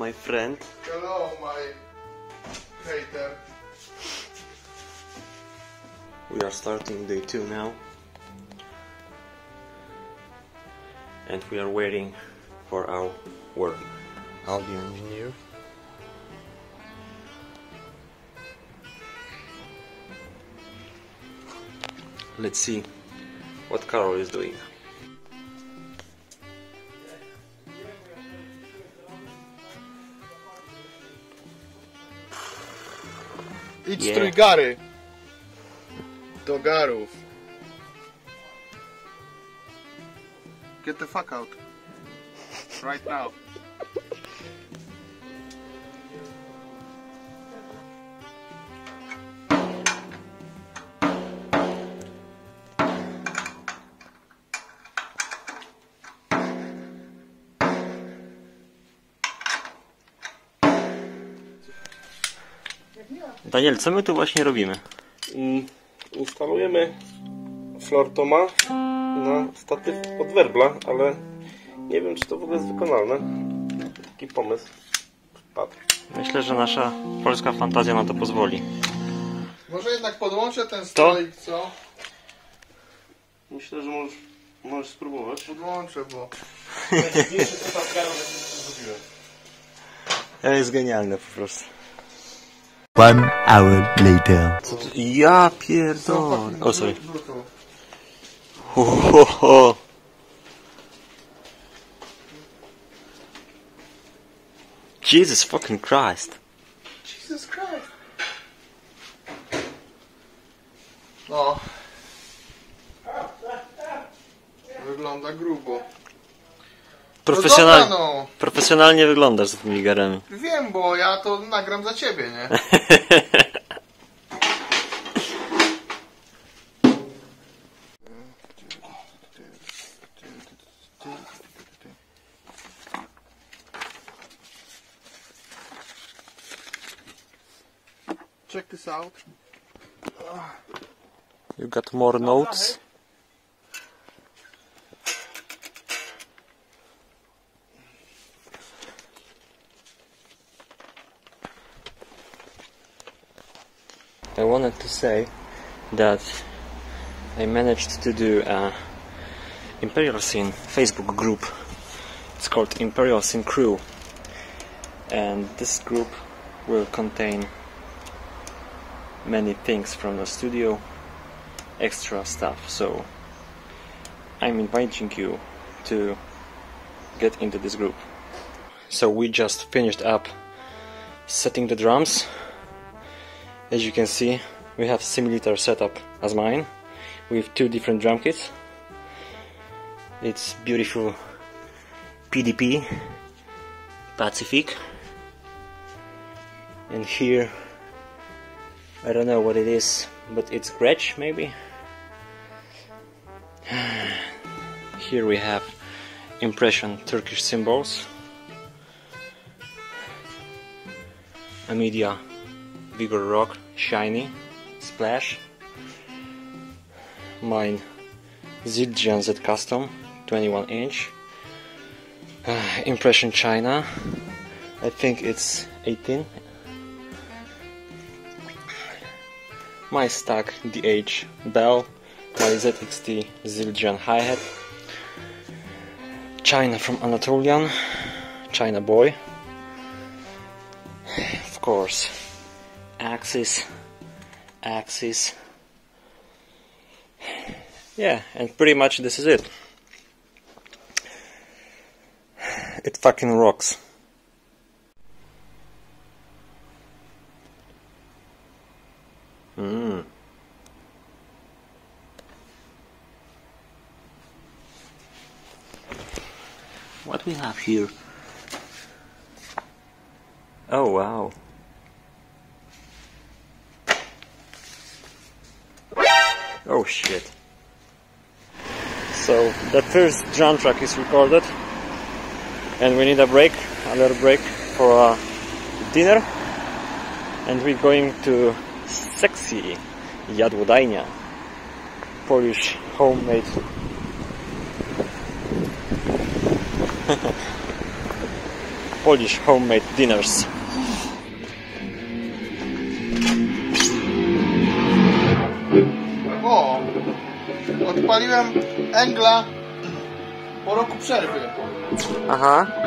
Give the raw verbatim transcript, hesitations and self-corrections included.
my friend. Hello, my hater. We are starting day two now. And we are waiting for our work. Audio engineer. Let's see what Karol is doing. Idź yeah. Strój Gary. Dogarów. Get the fuck out. Right now. Daniel, co my tu właśnie robimy? Mm, instalujemy flortoma na statyw od werbla, ale nie wiem, czy to w ogóle jest wykonalne. Taki pomysł padł. Myślę, że nasza polska fantazja na to pozwoli. Może jednak podłączę ten stolik, co? Myślę, że możesz, możesz spróbować. Podłączę, bo... Najważniejsze, co tam Karol, jak to zrobiłem. To jest genialne po prostu. One hour later. Ja pierdolę. O, sorry. Ho, ho, ho. Jesus fucking Christ. Jesus Christ. No. Wygląda grubo. Profesjonal... No dobra, no. Profesjonalnie wyglądasz z tymi garami. Wiem, bo ja to nagram za ciebie, nie? Check this out. You got more notes? I wanted to say that I managed to do a Imperial Sin Facebook group. It's called Imperial Sin Crew, and this group will contain many things from the studio, extra stuff, so I'm inviting you to get into this group. So we just finished up setting the drums. As you can see, we have similar setup as mine, with two different drum kits. It's beautiful P D P Pacific, and here I don't know what it is, but it's Gretsch maybe. Here we have Impression Turkish cymbals, a media. Bigger rock, shiny, splash. Mine Zildjian Z-Custom, twenty-one inch. Uh, Impression China, I think it's eighteen. My stack D H Bell, my Z X T Zildjian hi-hat. China from Anatolian, China boy. Of course. Axis, Axis, yeah, and pretty much this is it. It fucking rocks. Mm. What we have here? Oh wow. Oh shit. So the first drum track is recorded and we need a break, a little break for uh, dinner, and we're going to sexy Jadłodajnia, Polish homemade. Polish homemade dinners. O! Odpaliłem Engla po roku przerwy. Aha.